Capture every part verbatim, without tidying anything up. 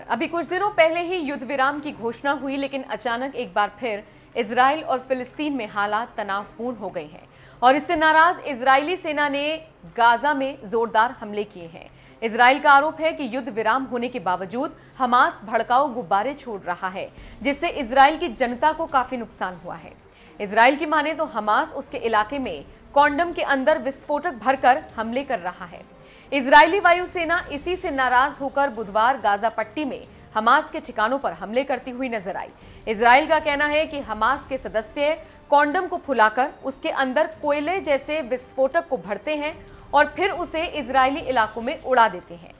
नमस्कार। अभी कुछ दिनों पहले ही युद्ध विराम की घोषणा हुई, लेकिन अचानक एक बार फिर इजराइल और फिलिस्तीन में हालात तनावपूर्ण हो गए हैं और इससे नाराज इजरायली सेना ने गाजा में जोरदार हमले किए हैं। इजराइल का आरोप है कि युद्ध विराम होने के बावजूद हमास भड़काऊ गुब्बारे छोड़ रहा है, जिससे इजराइल की जनता को काफी नुकसान हुआ है। इजराइल की माने तो हमास उसके इलाके में कॉन्डम के अंदर विस्फोटक भरकर हमले कर रहा है। इजरायली वायुसेना इसी से नाराज होकर बुधवार गाजा पट्टी में हमास के ठिकानों पर हमले करती हुई नजर आई। इजराइल का कहना है कि हमास के सदस्य कॉन्डम को फुलाकर उसके अंदर कोयले जैसे विस्फोटक को भरते हैं और फिर उसे इजरायली इलाकों में उड़ा देते हैं।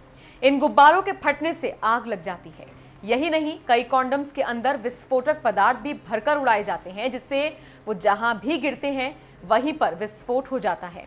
इन गुब्बारों के फटने से आग लग जाती है। यही नहीं, कई कॉन्डम्स के अंदर विस्फोटक पदार्थ भी भरकर उड़ाए जाते हैं, जिससे वो जहां भी गिरते हैं वहीं पर विस्फोट हो जाता है।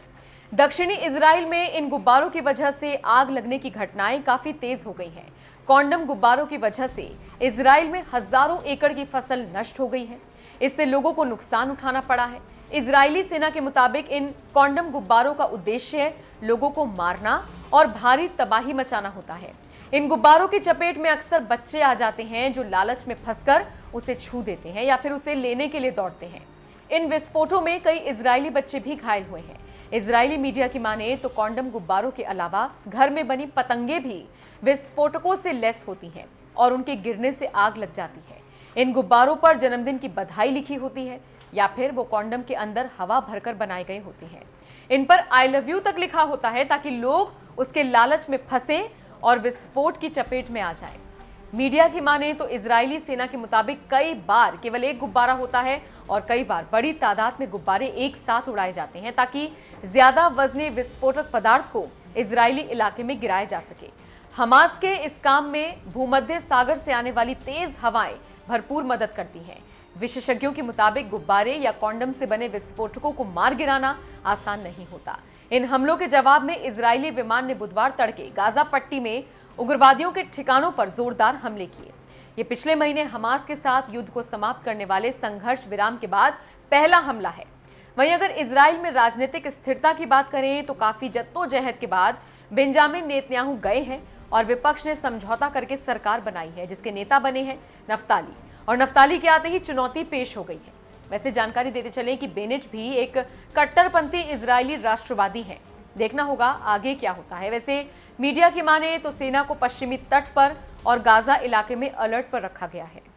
दक्षिणी इजराइल में इन गुब्बारों की वजह से आग लगने की घटनाएं काफी तेज हो गई हैं। कॉन्डम गुब्बारों की वजह से इजराइल में हजारों एकड़ की फसल नष्ट हो गई है। इससे लोगों को नुकसान उठाना पड़ा है। इजरायली सेना के मुताबिक इन कॉन्डम गुब्बारों का उद्देश्य लोगों को मारना और भारी तबाही मचाना होता है। इन गुब्बारों की चपेट में अक्सर बच्चे आ जाते हैं, जो लालच में फंसकर उसे छू देते हैं या फिर उसे लेने के लिए दौड़ते हैं। इन विस्फोटों में कई इजरायली बच्चे भी घायल हुए हैं। इजरायली मीडिया की माने तो कॉन्डम गुब्बारों के अलावा घर में बनी पतंगे भी विस्फोटकों से लैस होती हैं और उनके गिरने से आग लग जाती है। इन गुब्बारों पर जन्मदिन की बधाई लिखी होती है या फिर वो कॉन्डम के अंदर हवा भरकर बनाए गए होते हैं। इन पर आई लव यू तक लिखा होता है ताकि लोग उसके लालच में फंसे और विस्फोट की चपेट में आ जाए। मीडिया की माने तो इजरायली सेना के मुताबिक कई बार केवल एक गुब्बारा होता है और कई बार बड़ी तादाद में गुब्बारे एक साथ उड़ाए जाते हैं ताकि ज्यादा वजनी विस्फोटक पदार्थ को इजरायली इलाके में गिराया जा सके। हमास के इस काम में भूमध्य सागर से आने वाली तेज हवाएं भरपूर मदद करती हैं। विशेषज्ञों के मुताबिक गुब्बारे या कॉन्डम से बने विस्फोटकों को मार गिराना आसान नहीं होता। इन हमलों के जवाब में इजरायली विमान ने बुधवार तड़के गाजा पट्टी में उग्रवादियों के ठिकानों पर जोरदार हमले किए। ये पिछले महीने हमास के साथ युद्ध को समाप्त करने वाले संघर्ष विराम के बाद पहला हमला है। वहीं अगर इजराइल में राजनीतिक स्थिरता की बात करें तो काफी जद्दोजहद के बाद बेंजामिन नेतन्याहू गए हैं और विपक्ष ने समझौता करके सरकार बनाई है, जिसके नेता बने हैं नफ्ताली, और नफ्ताली के आते ही चुनौती पेश हो गई है। वैसे जानकारी देते चले कि बेनेट भी एक कट्टरपंथी इजरायली राष्ट्रवादी है। देखना होगा आगे क्या होता है। वैसे मीडिया की माने तो सेना को पश्चिमी तट पर और गाजा इलाके में अलर्ट पर रखा गया है।